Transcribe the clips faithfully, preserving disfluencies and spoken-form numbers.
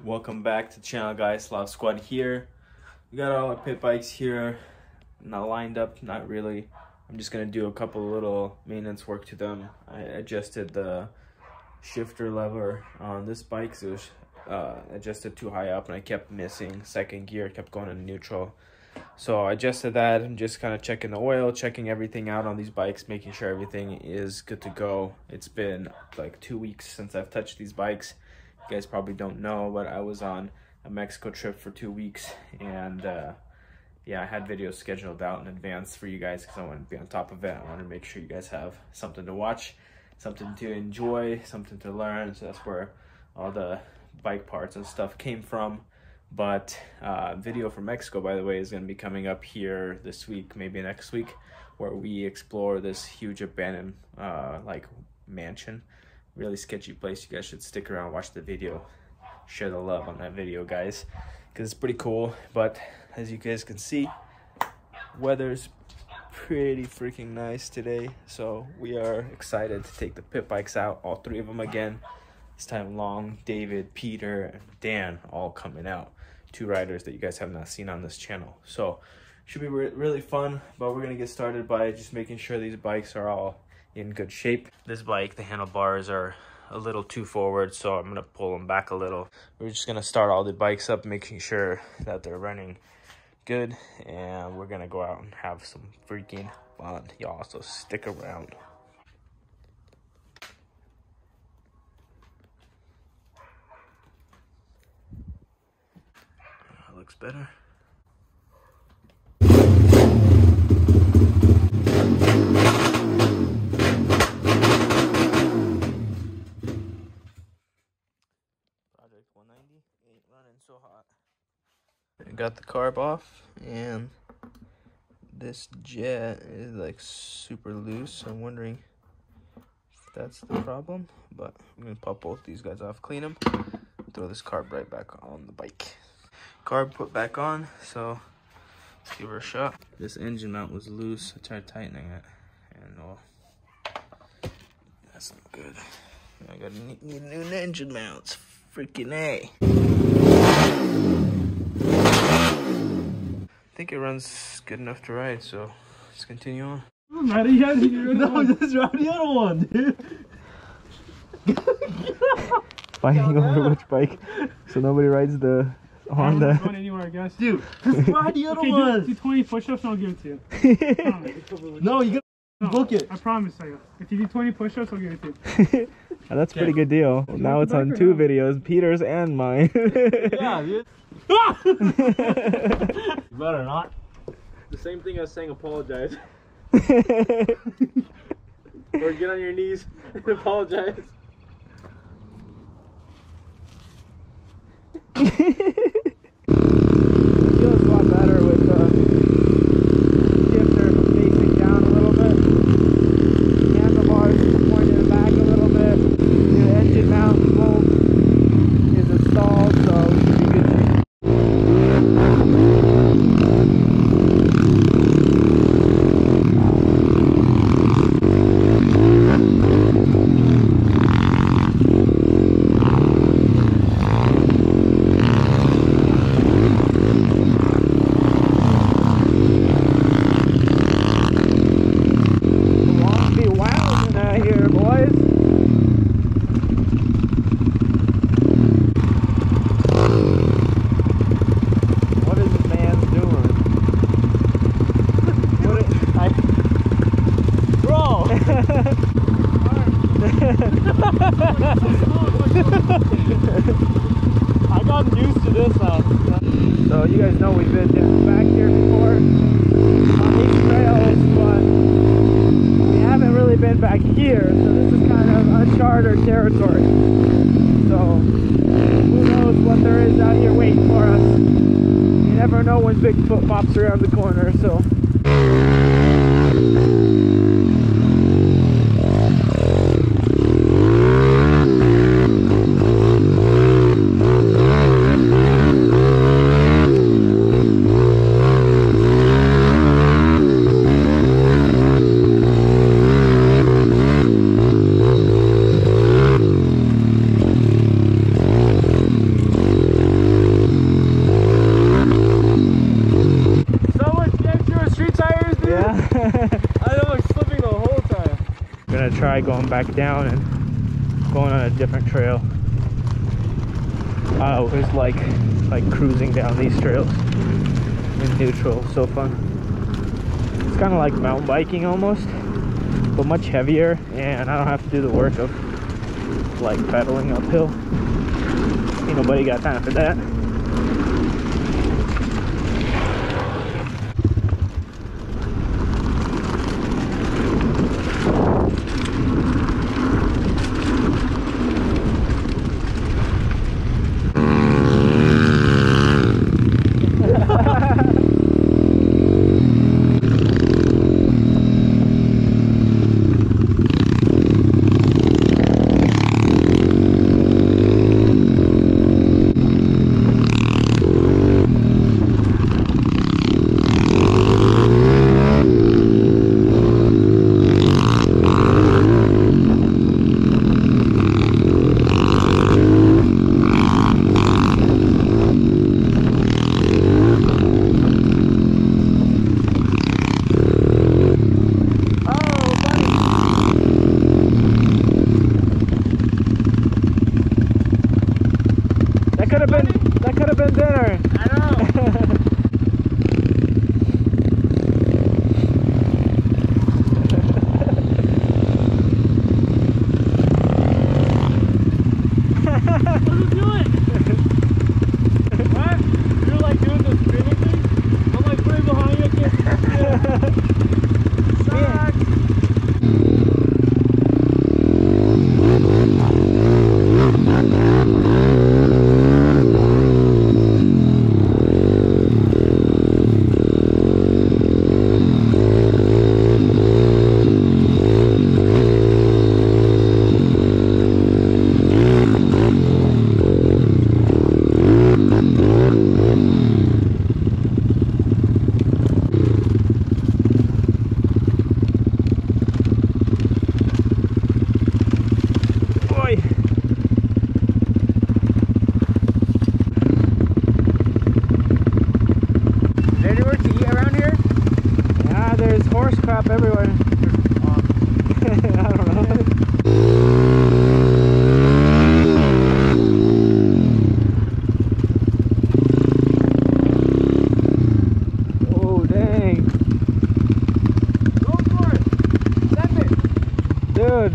Welcome back to Channel Guys Slav Squad here. We got all our pit bikes here, not lined up, not really. I'm just gonna do a couple little maintenance work to them. I adjusted the shifter lever on this bike, so it was uh, adjusted too high up and I kept missing second gear, kept going in neutral. So I adjusted that. I'm just kind of checking the oil, checking everything out on these bikes, making sure everything is good to go. It's been like two weeks since I've touched these bikes. You guys probably don't know, but I was on a Mexico trip for two weeks, and uh yeah, I had videos scheduled out in advance for you guys because I wanted to be on top of it. I wanted to make sure you guys have something to watch, something to enjoy, something to learn. So that's where all the bike parts and stuff came from. But uh video from Mexico, by the way, is going to be coming up here this week, maybe next week, where we explore this huge abandoned uh like mansion. Really sketchy place. You guys should stick around, watch the video, share the love on that video, guys, because it's pretty cool. But as you guys can see, weather's pretty freaking nice today, so we are excited to take the pit bikes out, all three of them again. This time Long, David, Peter, and Dan all coming out. Two riders that you guys have not seen on this channel, so should be re really fun. But we're gonna get started by just making sure these bikes are all in good shape. This bike, the handlebars are a little too forward, so I'm gonna pull them back a little. We're just gonna start all the bikes up, making sure that they're running good, and we're gonna go out and have some freaking fun, y'all, so stick around. That looks better. Got the carb off, and this jet is like super loose. I'm wondering if that's the problem, but I'm gonna pop both these guys off, clean them, throw this carb right back on the bike. Carb put back on, so let's give her a shot. This engine mount was loose. I tried tightening it, and well, that's not good. I gotta need new engine mounts. Freaking A. I think it runs good enough to ride, so let's continue on. Maddie, how did you no, just ride the other one, dude. Fighting over which bike, so nobody rides the Honda. I'm not going anywhere, guys. Dude, just ride the other okay, one. Do, do twenty push-ups and I'll give it to you. No, you gotta book it. I promise you. If you do twenty push-ups, I'll give it to you. Oh, that's a pretty good deal. Well, now it's on two videos, Peter's and mine. Yeah, dude. You better not. The same thing I was saying, apologize. Or get on your knees and apologize. Territory, so who knows what there is out here. Wait, Bigfoot pops around the corner, so. Try going back down and going on a different trail. I always like like cruising down these trails in neutral. So fun. It's kind of like mountain biking almost, but much heavier, and I don't have to do the work of like pedaling uphill. Ain't nobody got time for that.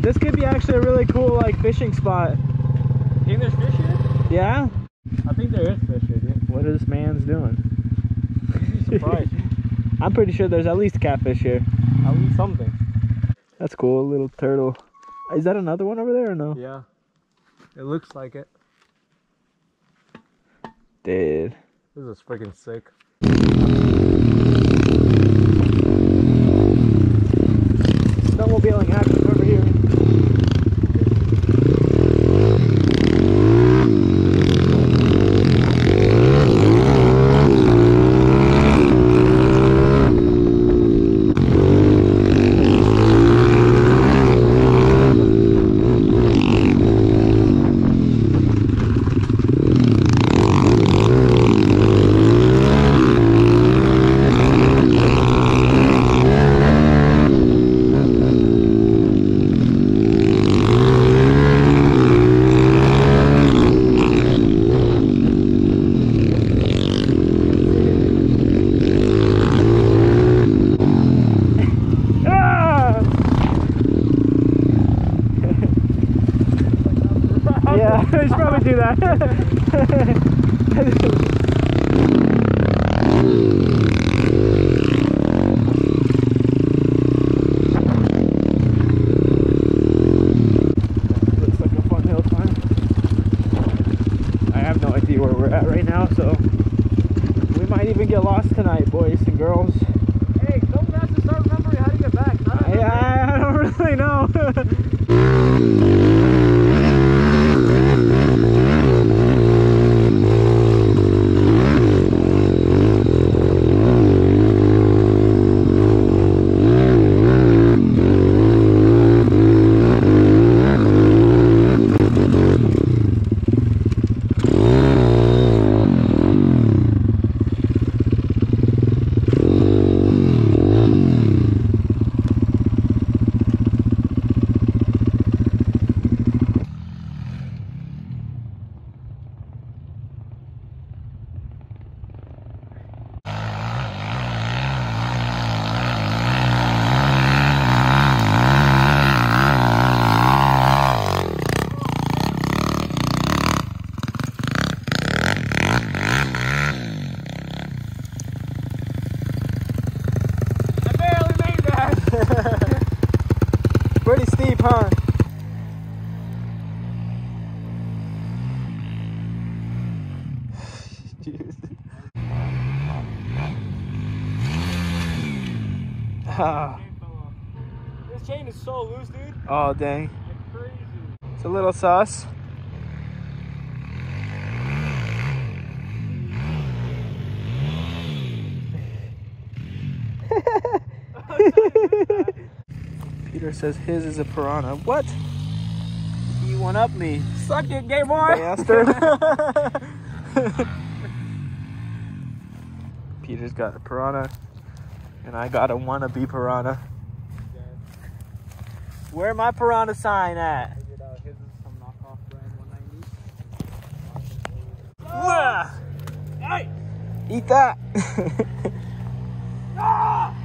This could be actually a really cool like fishing spot. You think there's fish here? Yeah? I think there is fish here, dude. What is this man's doing? You'd be surprised. I'm pretty sure there's at least catfish here. At least something. That's cool, a little turtle. Is that another one over there or no? Yeah. It looks like it. Dude. This is freaking sick. Snowmobiling action over here. might even get lost tonight, boys and girls. Hey, someone has to start remembering how to get back. I, I, I don't really know. Oh. This chain is so loose, dude. Oh, dang. It's crazy. It's a little sus. Peter says his is a piranha. What? You one up me. Suck it, Game Boy. Bastard. Peter's got a piranha. And I got a wannabe piranha. Yes. Where my piranha sign at? Ah! Hey! Eat that! Ah!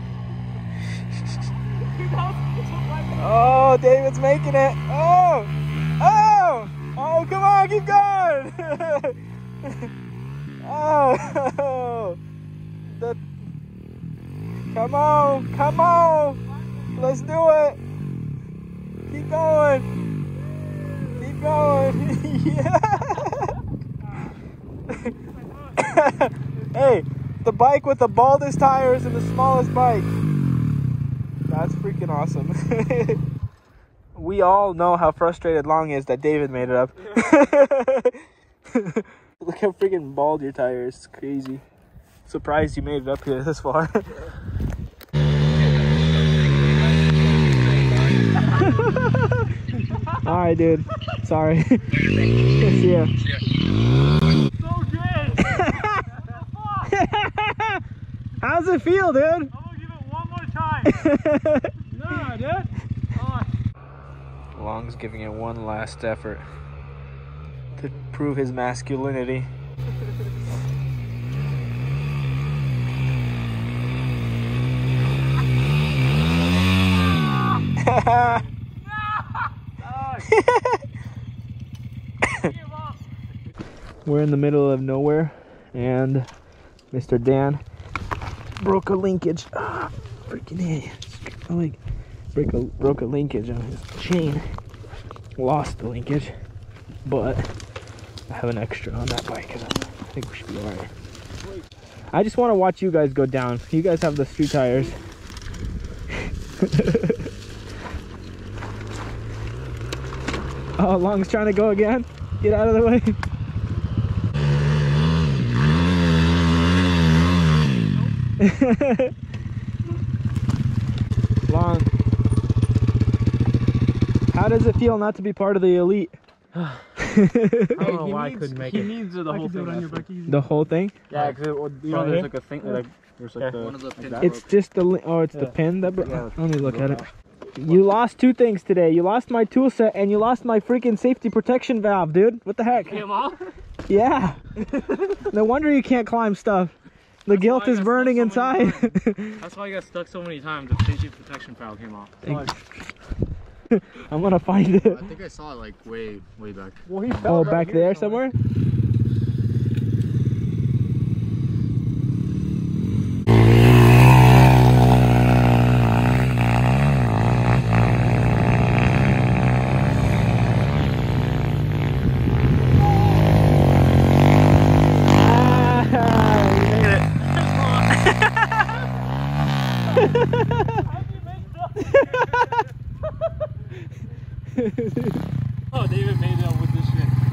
Oh, David's making it! Oh! Oh! Oh, come on, keep going! Oh! The Come on, come on, let's do it. Keep going, keep going. Yeah. Hey, the bike with the baldest tires and the smallest bike. That's freaking awesome. We all know how frustrated Long is that David made it up. Look how freaking bald your tires, it's crazy. Surprised you made it up here this far. All right, dude. Sorry. See ya. So good. How's it feel, dude? I'm gonna give it one more time. Nah, dude. Come on. Long's giving it one last effort to prove his masculinity. No! We're in the middle of nowhere and Mister Dan broke a linkage. Ah, freaking hey. Like break a broke a linkage on his chain. Lost the linkage. But I have an extra on that bike and I think we should be alright. I just want to watch you guys go down. You guys have the street tires. Oh, Long's trying to go again. Get out of the way. Long. How does it feel not to be part of the elite? I don't know why I couldn't make it. He needs the whole thing. The whole thing? Yeah, because you know there's like a thing that there's like one of the pins. It's just the oh, it's the pin that broke. Let me look at it. You lost two things today. You lost my tool set and you lost my freaking safety protection valve, dude. What the heck? Yeah. No wonder you can't climb stuff. The that's guilt is burning inside. So that's why I got stuck so many times. The safety protection valve came off. Like... I'm gonna find it. I think I saw it like way, way back. Well, he fell oh, right back there somewhere? somewhere?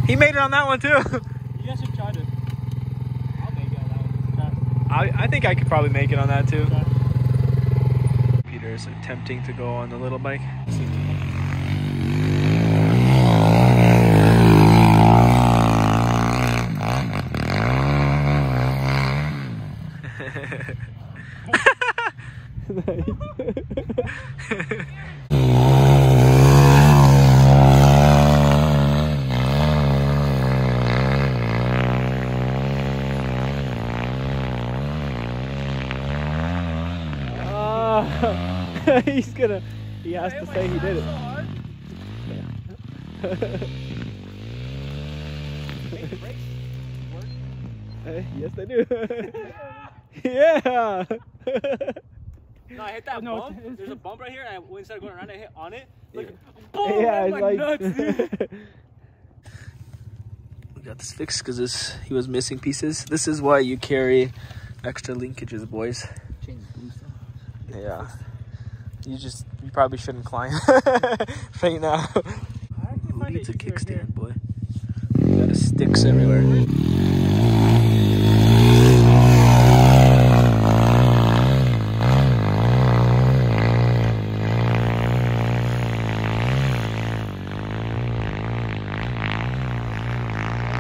He made it on that one too. You guys should try to. I'll make it on that one. I, I think I could probably make it on that too. Okay. Peter is attempting to go on the little bike. He's gonna, he has hey, to say he did it. So hard. Make the brakes work? Uh, yes, they do. Yeah! No, I hit that oh, no, bump. It's, it's, There's a bump right here, and I, instead of going around, I hit on it. Like, yeah. Boom! Yeah, like, like nuts, dude. We got this fixed because he was missing pieces. This is why you carry extra linkages, boys. Change the boost. Yeah. You just, you probably shouldn't climb right now. Who needs a kickstand, boy? You got sticks everywhere.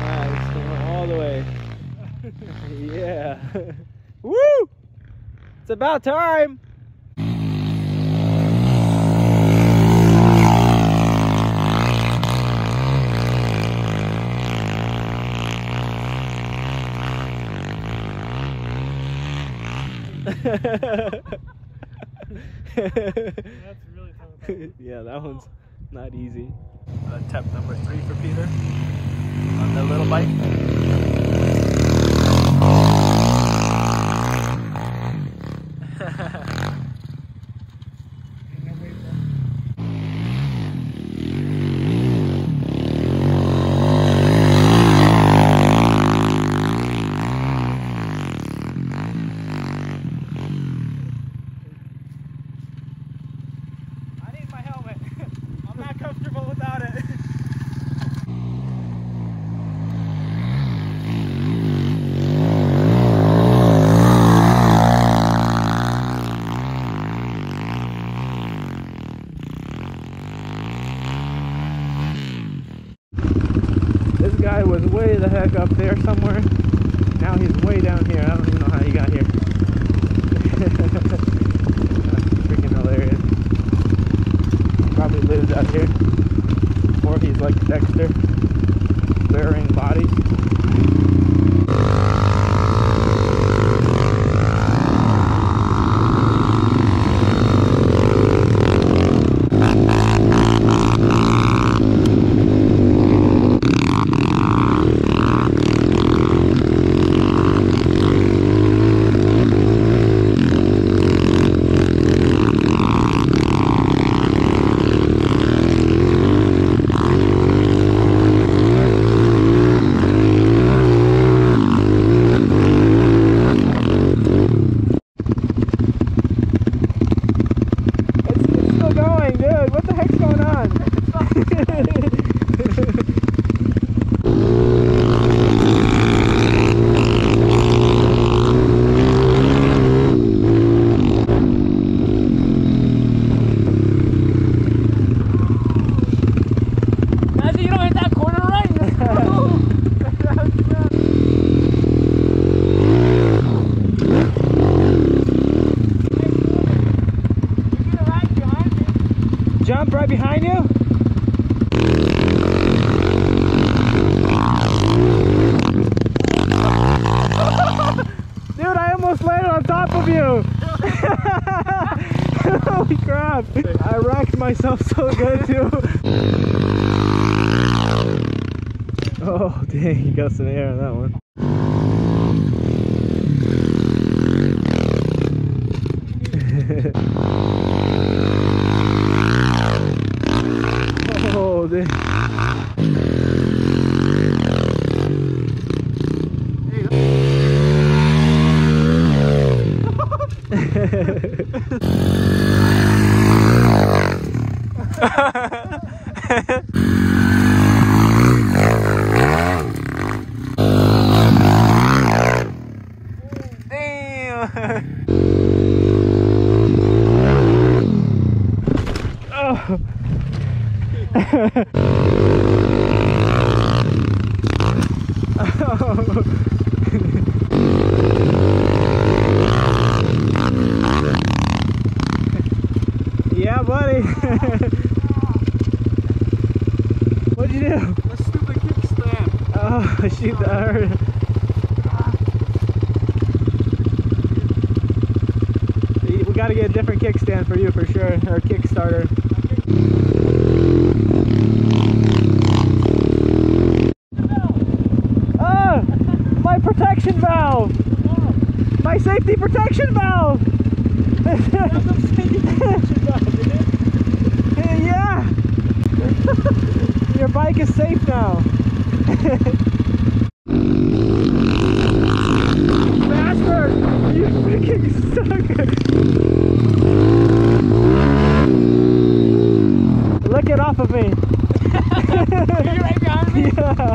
Wow, all the way. Yeah. Woo! It's about time. That's really tough. Yeah, that one's not easy. Uh, tap number three for Peter on the little bike. Way the heck up there somewhere. Now he's way down here. I don't even know how he got here. That's freaking hilarious. Probably lives out here. Or he's like Dexter, burying bodies. Holy crap! I racked myself so good too. Oh dang, you got some air on that one. Oh dang. Ha ha ha. Yeah, buddy. What'd you do? Let's do the kickstand. Oh, shoot the herd. We gotta get a different kickstand for you for sure, or Kickstarter. Oh, my protection valve! My safety protection valve! Yeah! Your bike is safe now. Faster! You freaking sucker! Look it off of me! You're right behind me? Yeah.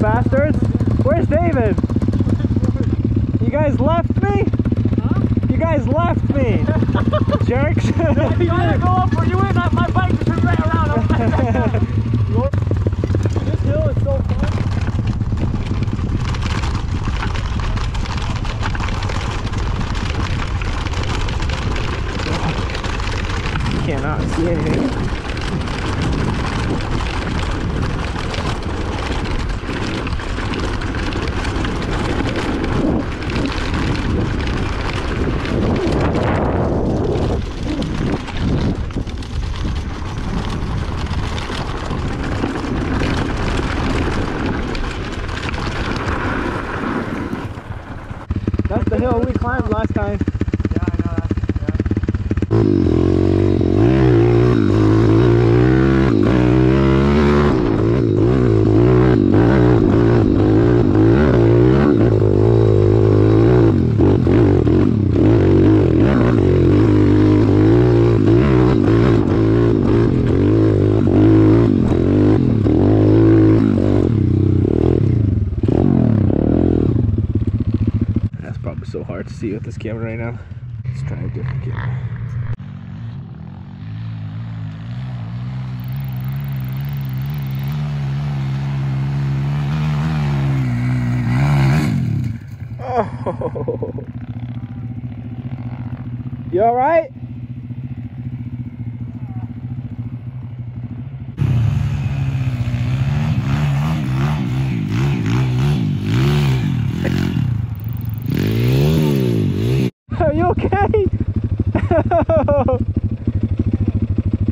Bastards. Where's David? You guys left me? Huh? You guys left me. Jerks. I tried to go up where you went, my bike just went right around. I'm right back down. This hill is so fun. You cannot see anything. That's the hill we climbed last time. Yeah, I know that. So hard to see with this camera right now. Let's try a different camera. Oh, you all right?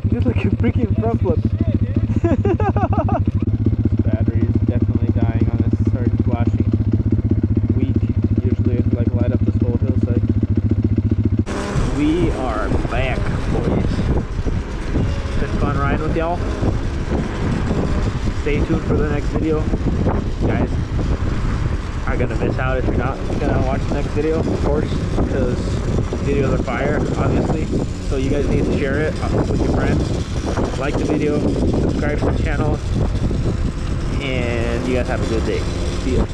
Just like a freaking front flip. Battery is definitely dying on this, started flashing. Weak. Usually it like light up this whole hillside. We are back, boys. Been fun riding with y'all. Stay tuned for the next video. Guys, I'm gonna miss out if you're not gonna watch the next video, of course, because videos are fire, obviously, so you guys need to share it with your friends. Like the video, subscribe to the channel, and you guys have a good day. See ya.